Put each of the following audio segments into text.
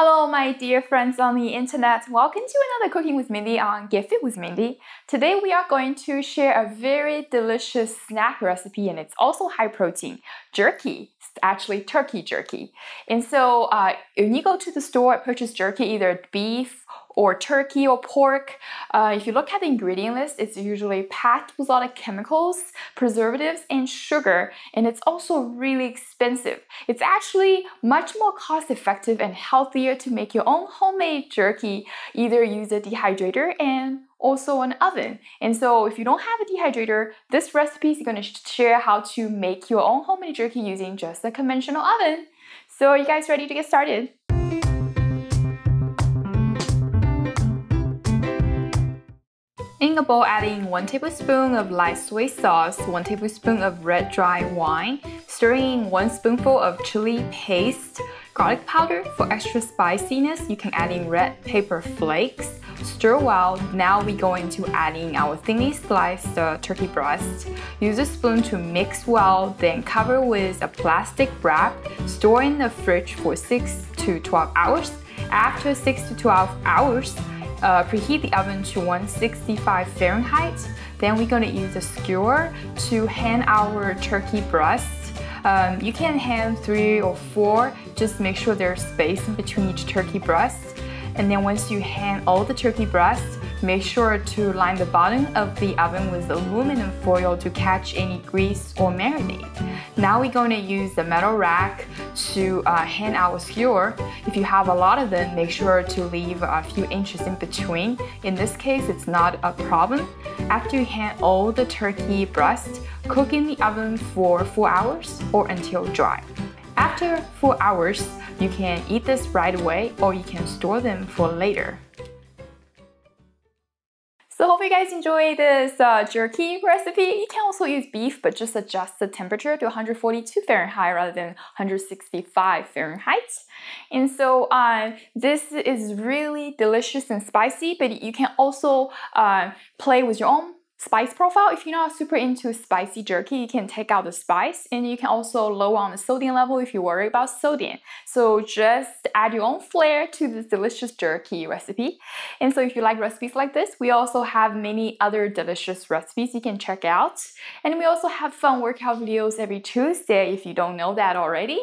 Hello, my dear friends on the internet. Welcome to another Cooking with Mindy on Get Fit with Mindy. Today we are going to share a very delicious snack recipe, and it's also high protein. Jerky. It's actually turkey jerky. And so when you go to the store and purchase jerky, either beef or turkey or pork, if you look at the ingredient list, it's usually packed with a lot of chemicals, preservatives, and sugar, and it's also really expensive. It's actually much more cost-effective and healthier to make your own homemade jerky, either use a dehydrator and also an oven. And so if you don't have a dehydrator, this recipe is going to share how to make your own homemade jerky using just a conventional oven. So are you guys ready to get started? In a bowl, add in 1 tablespoon of light soy sauce, 1 tablespoon of red dry wine, stir in 1 spoonful of chili paste, garlic powder. For extra spiciness, you can add in red pepper flakes. Stir well. Now we're going to add in our thinly sliced turkey breast. Use a spoon to mix well, then cover with a plastic wrap. Store in the fridge for 6 to 12 hours. After 6 to 12 hours, preheat the oven to 165 Fahrenheit. Then we're going to use a skewer to hand our turkey breasts. You can hand 3 or 4, just make sure there's space in between each turkey breast. And then once you hand all the turkey breasts, make sure to line the bottom of the oven with aluminum foil to catch any grease or marinade. Now we're going to use the metal rack to hand our skewer. If you have a lot of them, make sure to leave a few inches in between. In this case, it's not a problem. After you hand all the turkey breast, cook in the oven for 4 hours or until dry. After 4 hours, you can eat this right away, or you can store them for later. So hope you guys enjoy this jerky recipe. You can also use beef, but just adjust the temperature to 142 Fahrenheit rather than 165 Fahrenheit. And so this is really delicious and spicy, but you can also play with your own spice profile. If you're not super into spicy jerky, you can take out the spice, and you can also lower on the sodium level if you worry about sodium. So just add your own flair to this delicious jerky recipe. And so if you like recipes like this, we also have many other delicious recipes you can check out. And we also have fun workout videos every Tuesday if you don't know that already.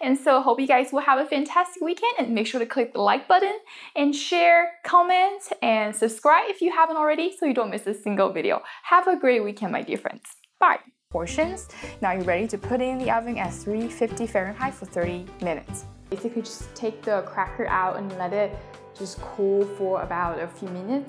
And so hope you guys will have a fantastic weekend, and make sure to click the like button and share, comment, and subscribe if you haven't already so you don't miss a single video. Have a great weekend, my dear friends. Bye. Portions. Now you're ready to put it in the oven at 350 Fahrenheit for 30 minutes. Basically just take the cracker out and let it just cool for about a few minutes.